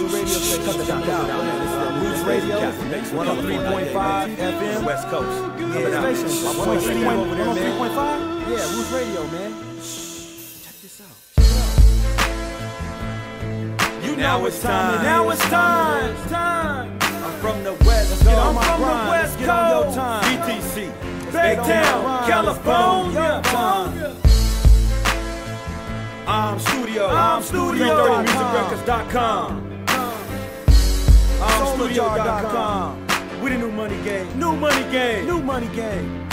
new radio station. Cut the down. Roots Radio, 103.5 FM, West Coast. Yeah, station. 103.5? Yeah, Roots Radio, man. Check this out. You know it's time. Now it's time. I'm from the West. I'm from the West Coast. BTC. Bakersfield, California. I'm Studio. 330musicrecords.com. I'm Studio.com. We the new money game. New money game.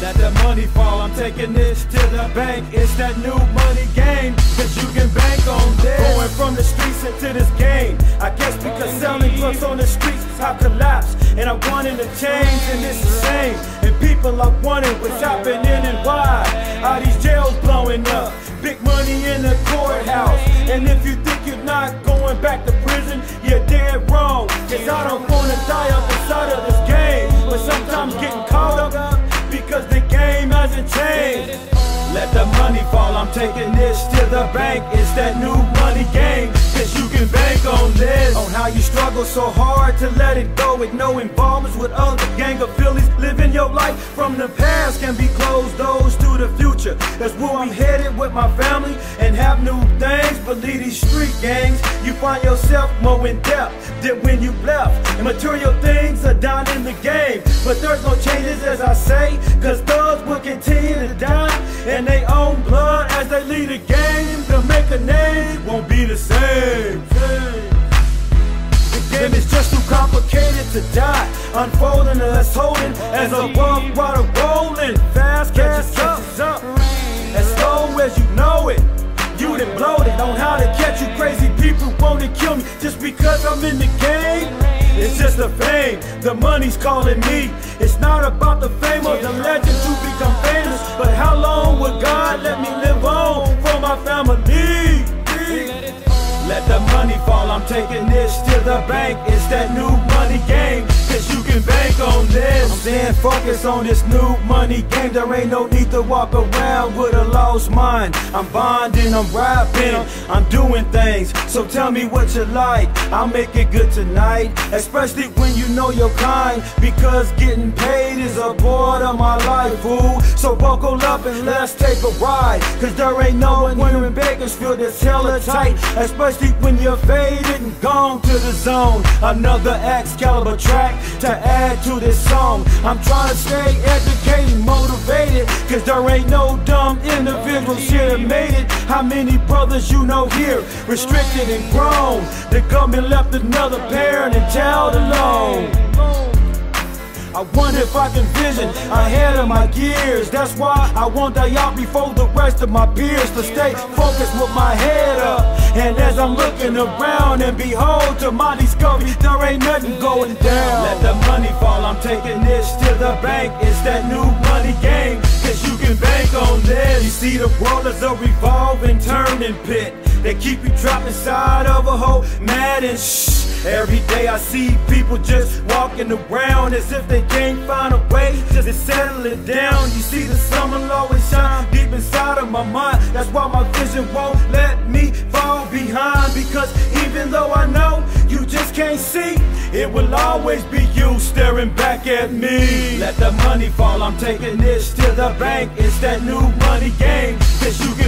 Let the money fall. I'm taking this to the bank. It's that new money game. Cause you can bank on this. Going from the streets into this game. I guess because selling drugs on the streets, I collapsed. And I wanted to change, and it's the same. And people I wanted was shopping in and wide. All these jails blowing up. Big money in the courthouse. And if you think you're not going back to prison, you're dead wrong. Cause I don't wanna die up inside of this game. But sometimes getting caught up because the game hasn't changed. Let the money fall, I'm taking this to the bank. It's that new money game. Cause you can bank on this. On how you struggle so hard to let it go, with no involvements with other gang of Phillies. Living your life from the past can be closed doors to the future. That's where I'm headed with my family, and have new things. But leave these street gangs, you find yourself more in depth than when you left. And material things are down in the game, but there's no changes, as I say. Cause thugs will continue to die in their own blood as they lead the game. To make a name won't be the same. The game is just too complicated to die. Unfolding unless holding, as a bump while rolling. Fast catches up, as slow as you know it. You done blowed it on how to catch you. Crazy people want to kill me just because I'm in the game. It's just the fame, the money's calling me. It's not about the fame or the legend to become famous, but how long will God let me live on for my family? Let the money fall, I'm taking this to the bank. It's that new money game. Cause you can bank on this. I'm staying focused on this new money game. There ain't no need to walk around with a lost mind. I'm bonding, I'm rapping, I'm doing things. So tell me what you like, I'll make it good tonight. Especially when you know your kind, because getting paid is a part of my life, fool. So buckle up and let's take a ride. Cause there ain't no one in Bakersfield that's hella tight. Especially when you're faded and gone to the zone. Another X-Caliber track to add to this song. I'm trying to stay educated, motivated, cause there ain't no dumb individuals here that made it. How many brothers you know here, restricted and grown? The government left another parent and child alone. I wonder if I can vision ahead of my years. That's why I won't die out before the rest of my peers. To stay focused with my head up. And as I'm looking around and behold, to my discovery, there ain't nothing going down. Let the money fall, I'm taking this to the bank. It's that new money game. Cause you can bank on this. You see the world as a revolving, turning pit. They keep you trapped inside of a hole, mad and shh. Every day I see people just walking around as if they can't find a way just to settle it down. You see the sun will always shine deep inside of my mind. That's why my vision won't let me fall behind. Because even though I know you just can't see, it will always be you staring back at me. Let the money fall, I'm taking this to the bank. It's that new money game. Cause you can